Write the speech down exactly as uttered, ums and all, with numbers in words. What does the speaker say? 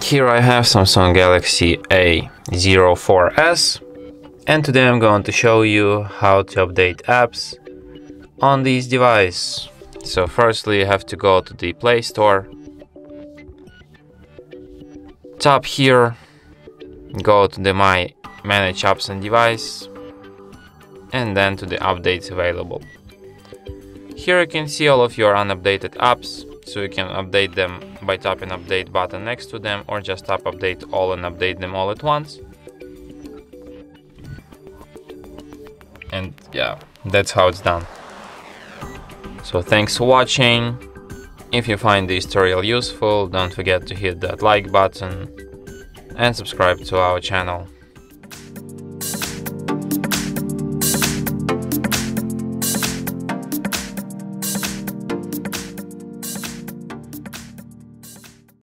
Here I have Samsung Galaxy A zero four S, and today I'm going to show you how to update apps on this device. So firstly you have to go to the Play Store, tap here, go to the My Manage Apps and Device, and then to the Updates Available. Here you can see all of your unupdated apps, so you can update them by tapping update button next to them, or just tap update all and update them all at once. And yeah, that's how it's done. So thanks for watching. If you find this tutorial useful, don't forget to hit that like button and subscribe to our channel.